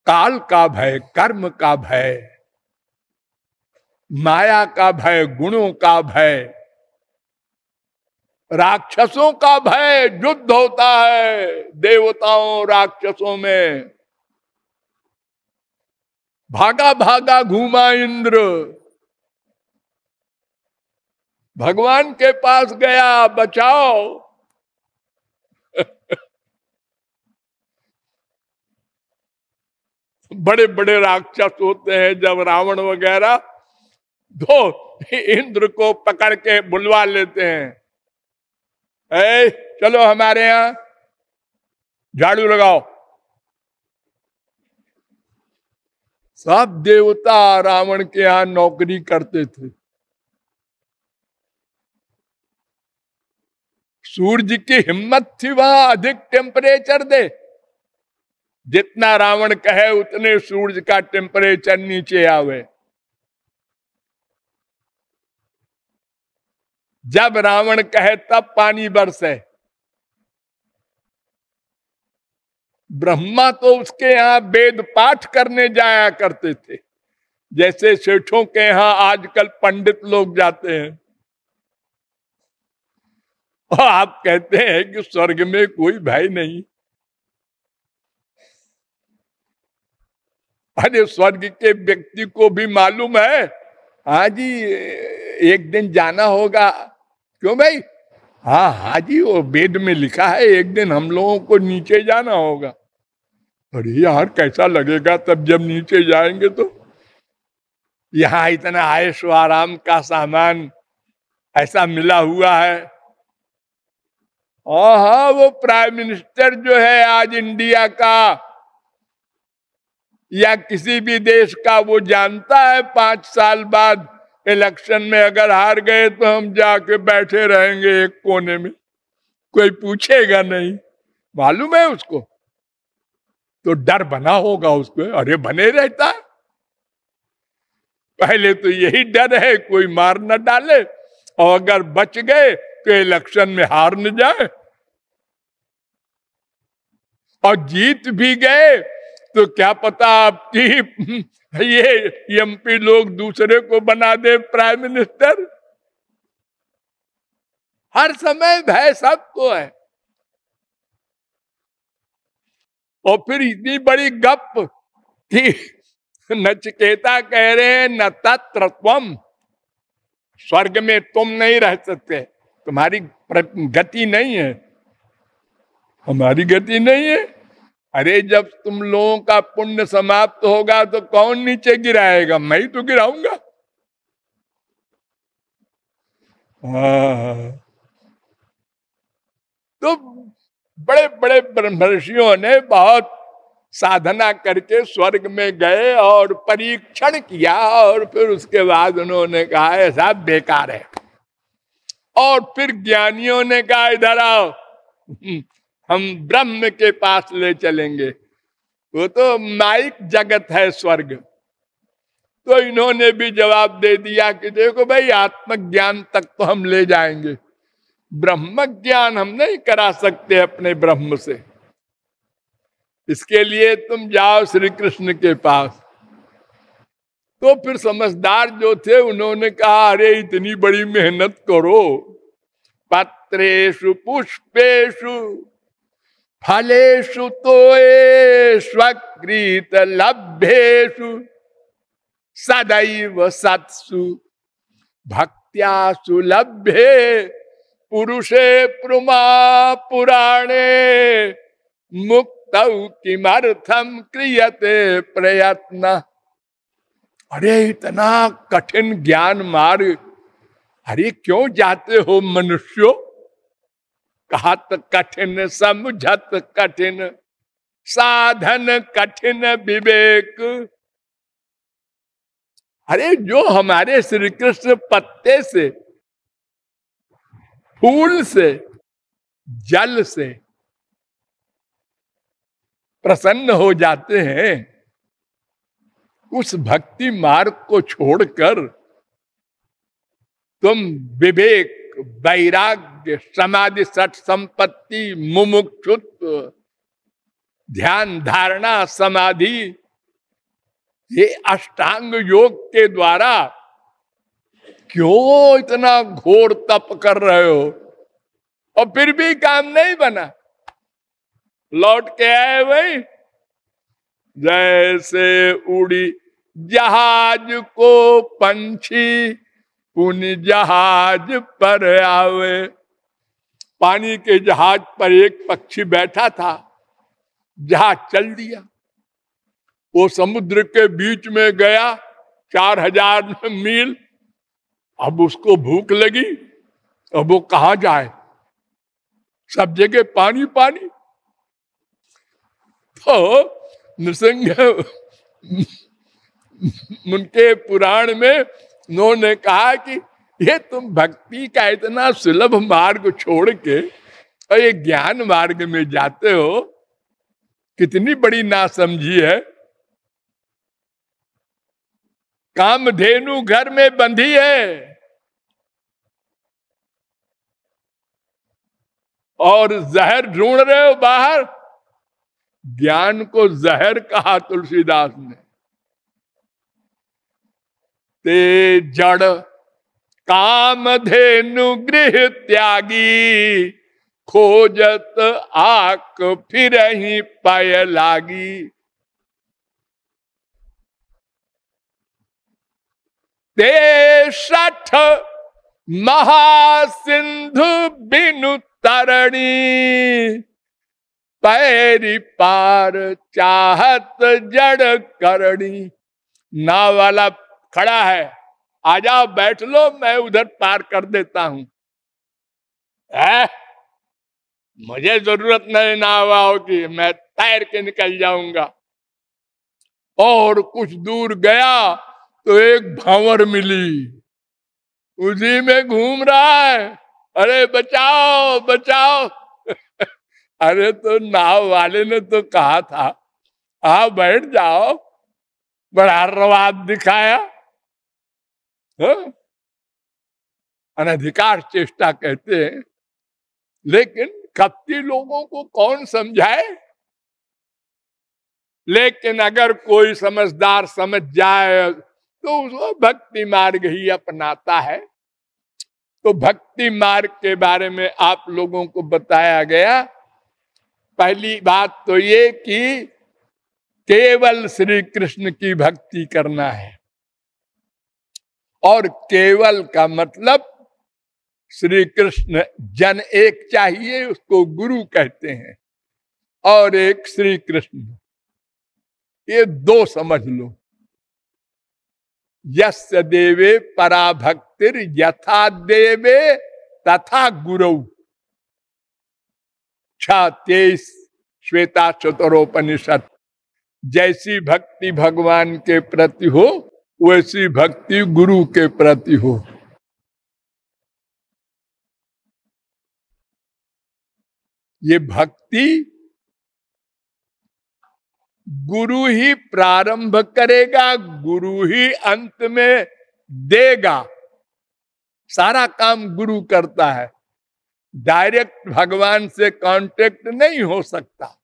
काल का भय, कर्म का भय, माया का भय, गुणों का भय, राक्षसों का भय। युद्ध होता है देवताओं राक्षसों में, भागा भागा घूमा इंद्र, भगवान के पास गया, बचाओ। बड़े बड़े राक्षस होते हैं, जब रावण वगैरह दो इंद्र को पकड़ के बुलवा लेते हैं, ए, चलो हमारे यहां झाड़ू लगाओ। सब देवता रावण के यहां नौकरी करते थे। सूरज की हिम्मत थी वहां अधिक टेम्परेचर दे, जितना रावण कहे उतने सूरज का टेम्परेचर नीचे आवे। जब रावण कहे तब पानी बरसे। ब्रह्मा तो उसके यहां वेद पाठ करने जाया करते थे, जैसे सेठों के यहां आजकल पंडित लोग जाते हैं। और आप कहते हैं कि स्वर्ग में कोई भय नहीं। अरे स्वर्ग के व्यक्ति को भी मालूम है, हाँ जी एक दिन जाना होगा। क्यों भाई? हाँ हाँ जी वो वेद में लिखा है, एक दिन हम लोगों को नीचे जाना होगा। अरे यार कैसा लगेगा तब जब नीचे जाएंगे तो? यहाँ इतना आयश व आराम का सामान ऐसा मिला हुआ है। और हाँ वो प्राइम मिनिस्टर जो है आज इंडिया का या किसी भी देश का, वो जानता है पांच साल बाद इलेक्शन में अगर हार गए तो हम जाके बैठे रहेंगे एक कोने में, कोई पूछेगा नहीं। मालूम है उसको, तो डर बना होगा उसको। अरे बने रहता है, पहले तो यही डर है कोई मार न डाले, और अगर बच गए तो इलेक्शन में हार न जाए। और जीत भी गए तो क्या पता आपकी ये एमपी लोग दूसरे को बना दे प्राइम मिनिस्टर। हर समय भय सबको है। और फिर इतनी बड़ी गप कि नचिकेता कह रहे हैं न तत्र त्वम, स्वर्ग में तुम नहीं रह सकते, तुम्हारी गति नहीं है, हमारी गति नहीं है। अरे जब तुम लोगों का पुण्य समाप्त होगा तो कौन नीचे गिराएगा? मैं तो गिराऊंगा। हाँ। तो बड़े बड़े ब्रह्मर्षियों ने बहुत साधना करके स्वर्ग में गए और परीक्षण किया, और फिर उसके बाद उन्होंने कहा ऐसा बेकार है। और फिर ज्ञानियों ने कहा इधर आओ, हम ब्रह्म के पास ले चलेंगे, वो तो माइक जगत है स्वर्ग। तो इन्होंने भी जवाब दे दिया कि देखो भाई आत्मज्ञान तक तो हम ले जाएंगे, ब्रह्म ज्ञान हम नहीं करा सकते अपने ब्रह्म से, इसके लिए तुम जाओ श्री कृष्ण के पास। तो फिर समझदार जो थे उन्होंने कहा अरे इतनी बड़ी मेहनत करो, पत्रेषु पुष्पेषु फलेषु तोयेष्वकृत लभ्येषु सदैव सत्सु भक्त्या सुलभ्ये पुरुषे प्रुमा पुराणे मुक्तौ किमर्थं क्रियते प्रयत्न। अरे इतना कठिन ज्ञान मार्ग अरे क्यों जाते हो मनुष्यों? कहा तो कठिन समझत कठिन, साधन कठिन विवेक। अरे जो हमारे श्री कृष्ण पत्ते से, फूल से, जल से प्रसन्न हो जाते हैं, उस भक्ति मार्ग को छोड़कर तुम विवेक, वैराग्य, समाधि, सठ संपत्ति, मुमुक्षुत्व, ध्यान धारणा, समाधि, ये अष्टांग योग के द्वारा क्यों इतना घोर तप कर रहे हो? और फिर भी काम नहीं बना, लौट के आए भाई जैसे उड़ी जहाज को पंछी उन जहाज पर आवे। पानी के जहाज पर एक पक्षी बैठा था, जहाज चल दिया, वो समुद्र के बीच में गया चार हजार मील। अब उसको भूख लगी, अब वो कहाँ जाए, सब जगह पानी पानी। तो नृसिंह उनके पुराण में उन्होंने कहा कि ये तुम भक्ति का इतना सुलभ मार्ग छोड़ के और ये ज्ञान मार्ग में जाते हो, कितनी बड़ी नासमझी है। कामधेनु घर में बंधी है और जहर ढूंढ रहे हो बाहर। ज्ञान को जहर कहा तुलसीदास ने। ते जड़ कामधेनु गृह त्यागी, खोजत आक फिरहि पाय लागी। ते सठ महासिंधु बिनु तरणी, पैरी पार चाहत जड़ करणी। नाव वाला खड़ा है, आ जाओ बैठ लो, मैं उधर पार कर देता हूं। ऐ मुझे जरूरत नहीं नाव आओगी, मैं तैर के निकल जाऊंगा। और कुछ दूर गया तो एक भंवर मिली, उसी में घूम रहा है, अरे बचाओ बचाओ। अरे तो नाव वाले ने तो कहा था आ बैठ जाओ, बड़ा रवाब दिखाया। अनधिकार चेष्टा कहते हैं। लेकिन कपटी लोगों को कौन समझाए? लेकिन अगर कोई समझदार समझ जाए तो उसको भक्ति मार्ग ही अपनाता है। तो भक्ति मार्ग के बारे में आप लोगों को बताया गया। पहली बात तो ये कि केवल श्री कृष्ण की भक्ति करना है, और केवल का मतलब श्री कृष्ण जन एक चाहिए, उसको गुरु कहते हैं, और एक श्री कृष्ण, ये दो समझ लो। यस्य देवे पराभक्तिर यथा देवे तथा गुरौ। तेईस श्वेता चतुरोपनिषद। जैसी भक्ति भगवान के प्रति हो वैसी भक्ति गुरु के प्रति हो। ये भक्ति गुरु ही प्रारंभ करेगा, गुरु ही अंत में देगा। सारा काम गुरु करता है, डायरेक्ट भगवान से कांटेक्ट नहीं हो सकता।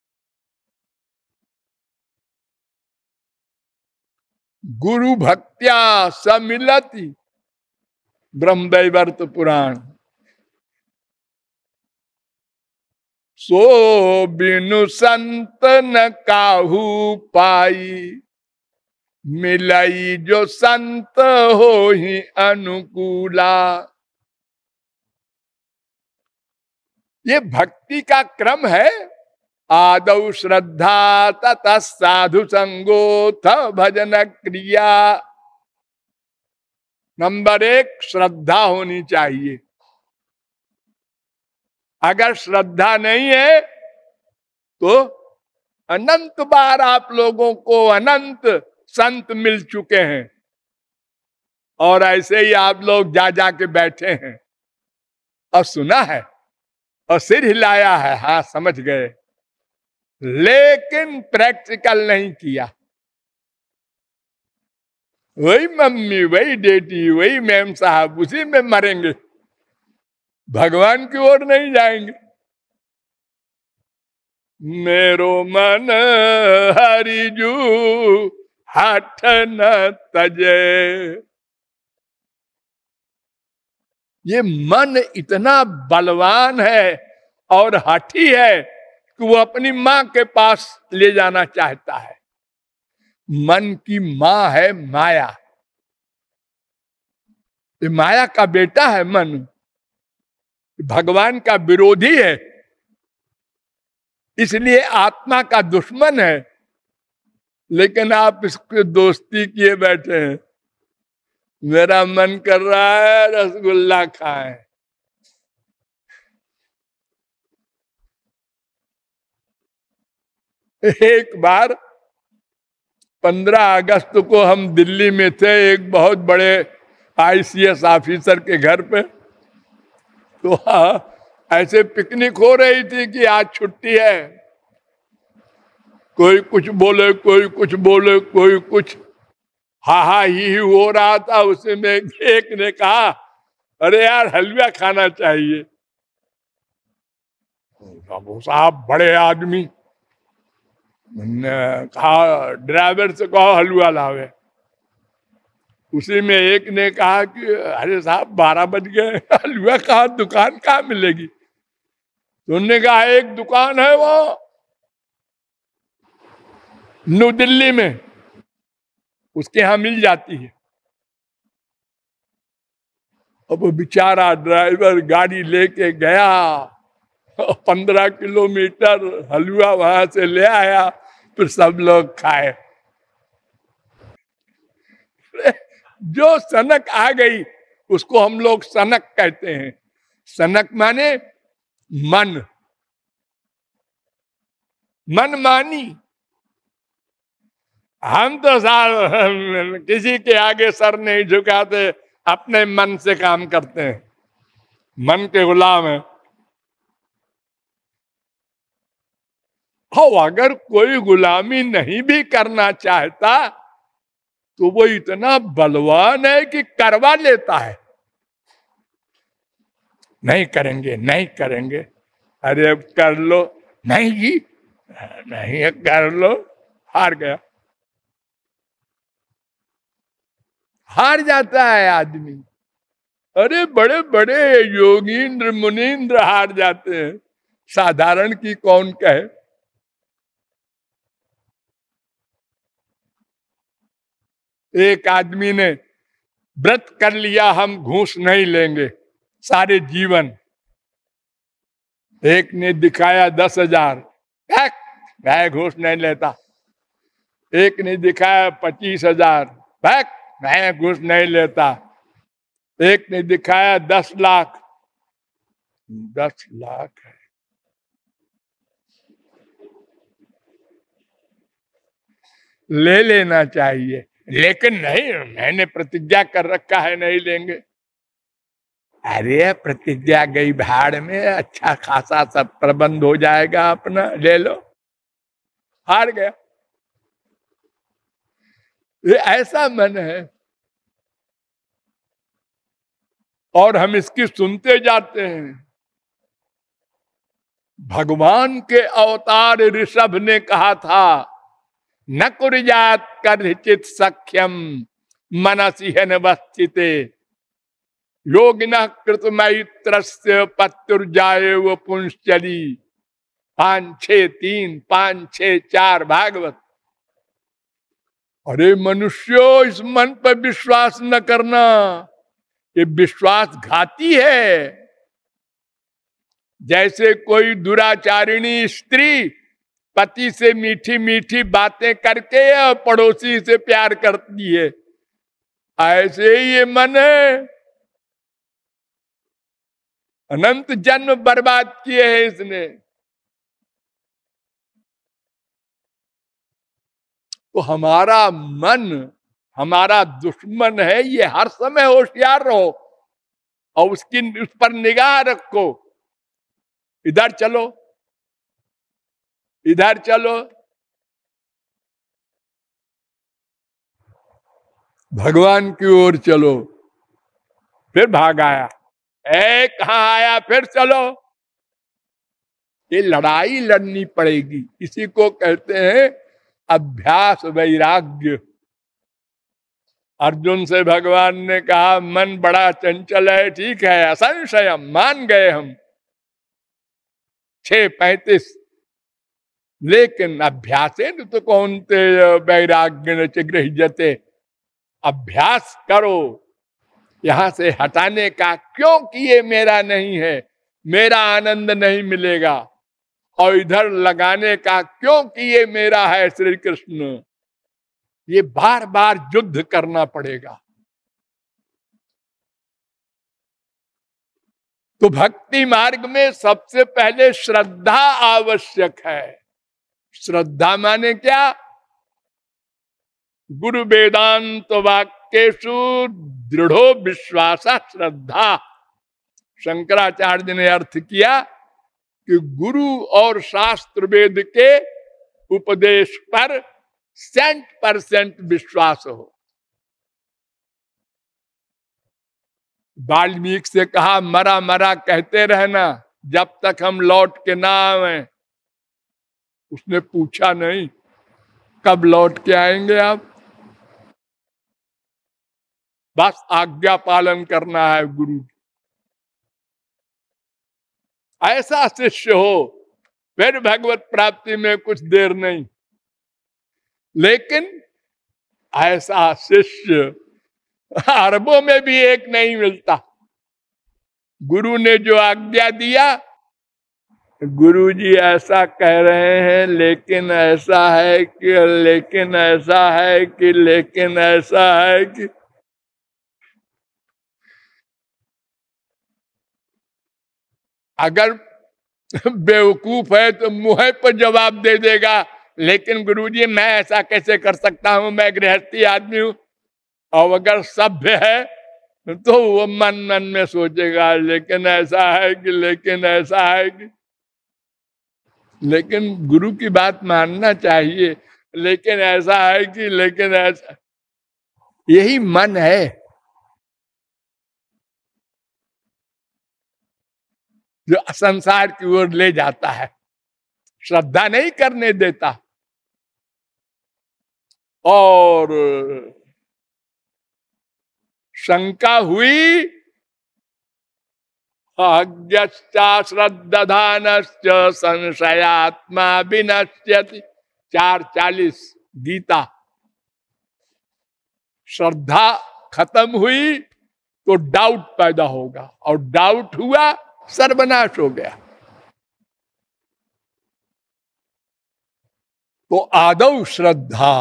गुरु भक्त्या समिलति, ब्रह्मदैवर्त पुराण। सो बिनु संत न काहू पाई, मिलई जो संत हो ही अनुकूला। ये भक्ति का क्रम है। आदौ श्रद्धा, ततः साधु संगोथ भजन क्रिया। नंबर एक, श्रद्धा होनी चाहिए। अगर श्रद्धा नहीं है तो अनंत बार आप लोगों को अनंत संत मिल चुके हैं और ऐसे ही आप लोग जा जा के बैठे हैं। और सुना है और सिर हिलाया है, हाँ समझ गए, लेकिन प्रैक्टिकल नहीं किया। वही मम्मी, वही डेटी, वही मैम साहब, उसी में मरेंगे, भगवान की ओर नहीं जाएंगे। मेरो मन हरिजू हाथ न तजे, ये मन इतना बलवान है और हठी है कि वो अपनी मां के पास ले जाना चाहता है। मन की मां है माया, ये माया का बेटा है मन, भगवान का विरोधी है, इसलिए आत्मा का दुश्मन है। लेकिन आप इसकी दोस्ती किए बैठे हैं। मेरा मन कर रहा है रसगुल्ला खाएं, एक बार पंद्रह अगस्त को हम दिल्ली में थे, एक बहुत बड़े आई सी एस ऑफिसर के घर पे। तो ऐसे पिकनिक हो रही थी कि आज छुट्टी है, कोई कुछ बोले कोई कुछ बोले कोई कुछ, हा हा ही ही हो रहा था। उसी में एक ने कहा, अरे यार हलवा खाना चाहिए। बाबू साहब बड़े आदमी, कहा ड्राइवर से कहो हलवा लावे। उसी में एक ने कहा कि अरे साहब बारह बज गए, हलवा कहा, दुकान कहाँ मिलेगी। उन्होंने कहा एक दुकान है वो न्यू दिल्ली में, उसके यहाँ मिल जाती है। अब वो बेचारा ड्राइवर गाड़ी लेके गया, पंद्रह किलोमीटर हलवा वहां से ले आया, फिर सब लोग खाए। जो सनक आ गई उसको हम लोग सनक कहते हैं। सनक माने मन, मन मानी। हम तो साहब किसी के आगे सर नहीं झुकाते, अपने मन से काम करते हैं, मन के गुलाम हैं। हाँ, अगर कोई गुलामी नहीं भी करना चाहता तो वो इतना बलवान है कि करवा लेता है। नहीं करेंगे, नहीं करेंगे, अरे अब कर लो, नहीं जी नहीं कर लो, हार गया। हार जाता है आदमी। अरे बड़े बड़े योगींद्र मुनींद्र हार जाते हैं, साधारण की कौन कहे। एक आदमी ने व्रत कर लिया, हम घूस नहीं लेंगे सारे जीवन। एक ने दिखाया दस हजार, मैं घूस नहीं लेता। एक ने दिखाया पच्चीस हजार, मैं घूस नहीं लेता। एक ने दिखाया दस लाख, दस लाख है। ले लेना चाहिए, लेकिन नहीं, मैंने प्रतिज्ञा कर रखा है नहीं लेंगे। अरे प्रतिज्ञा गई भाड़ में, अच्छा खासा सब प्रबंध हो जाएगा अपना, ले लो, हार गया। ये ऐसा मन है और हम इसकी सुनते जाते हैं। भगवान के अवतार ऋषभ ने कहा था, न कुरियात कर्चित सख्यम मनसि निवस्थिते, योगिनः कृतमैत्रस्य पत्युर्जायेव पुंश्चली। पांच छे तीन, पांच छे चार, भागवत। अरे मनुष्यो, इस मन पर विश्वास न करना, ये विश्वास घाती है। जैसे कोई दुराचारिणी स्त्री पति से मीठी मीठी बातें करके और पड़ोसी से प्यार करती है, ऐसे ही ये मन है। अनंत जन्म बर्बाद किए हैं इसने। तो हमारा मन हमारा दुश्मन है, ये हर समय होशियार रहो और उसकी उस पर निगाह रखो। इधर चलो, इधर चलो। भगवान की ओर चलो। फिर भाग आया, ए कहाँ आया, फिर चलो। ये लड़ाई लड़नी पड़ेगी। इसी को कहते हैं अभ्यास वैराग्य। अर्जुन से भगवान ने कहा मन बड़ा चंचल है, ठीक है, असंशय मान गए हम छह पैंतीस, लेकिन अभ्यासेन तो कौन थे वैराग्य गृह्यते। अभ्यास करो, यहां से हटाने का, क्योंकि ये मेरा नहीं है, मेरा आनंद नहीं मिलेगा। और इधर लगाने का, क्योंकि ये मेरा है श्री कृष्ण। ये बार बार युद्ध करना पड़ेगा। तो भक्ति मार्ग में सबसे पहले श्रद्धा आवश्यक है। श्रद्धा माने क्या? गुरु वेदांत वाक्येषु दृढ़ो विश्वास श्रद्धा। शंकराचार्य ने अर्थ किया कि गुरु और शास्त्र वेद के उपदेश पर सेंट परसेंट विश्वास हो। वाल्मीकि से कहा मरा मरा कहते रहना जब तक हम लौट के ना आए। उसने पूछा नहीं कब लौट के आएंगे आप, बस आज्ञा पालन करना है गुरु। ऐसा शिष्य हो फिर भगवत प्राप्ति में कुछ देर नहीं। लेकिन ऐसा शिष्य अरबों में भी एक नहीं मिलता। गुरु ने जो आज्ञा दिया, गुरुजी ऐसा कह रहे हैं लेकिन ऐसा है कि, लेकिन ऐसा है कि, लेकिन ऐसा है कि। अगर बेवकूफ है तो मुंह पर जवाब दे देगा, लेकिन गुरुजी मैं ऐसा कैसे कर सकता हूं, मैं गृहस्थी आदमी हूं। और अगर सभ्य है तो वो मन मन में सोचेगा लेकिन ऐसा है कि, लेकिन ऐसा है कि। लेकिन गुरु की बात मानना चाहिए, लेकिन ऐसा है कि, लेकिन ऐसा। यही मन है। जो संसार की ओर ले जाता है, श्रद्धा नहीं करने देता। और शंका हुई अज्ञश्चा श्रद्धानश्च संशयात्मा विनश्यति। चार चालीस गीता। श्रद्धा खत्म हुई तो डाउट पैदा होगा, और डाउट हुआ सर्वनाश हो गया। तो आदौ श्रद्धा,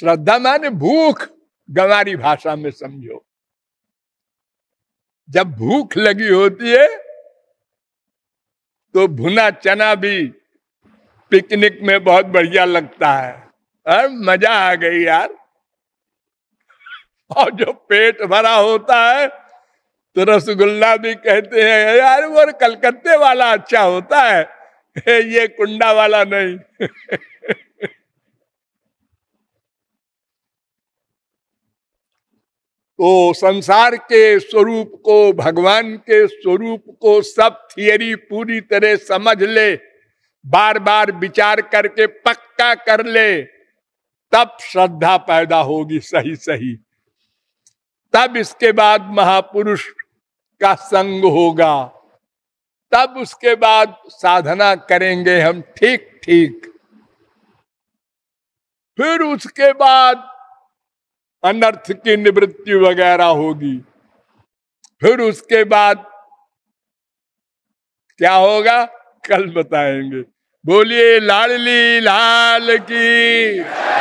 श्रद्धा माने भूख। गंवारी भाषा में समझो, जब भूख लगी होती है तो भुना चना भी पिकनिक में बहुत बढ़िया लगता है, अरे मजा आ गई यार। और जो पेट भरा होता है तो रसगुल्ला भी कहते हैं यार वो कलकत्ते वाला अच्छा होता है, ये कुंडा वाला नहीं। तो संसार के स्वरूप को, भगवान के स्वरूप को सब थियरी पूरी तरह समझ ले, बार बार विचार करके पक्का कर ले, तब श्रद्धा पैदा होगी सही सही। तब इसके बाद महापुरुष का संग होगा, तब उसके बाद साधना करेंगे हम ठीक ठीक। फिर उसके बाद अनर्थ की निवृत्ति वगैरह होगी। फिर उसके बाद क्या होगा कल बताएंगे। बोलिए लाडली लाल की।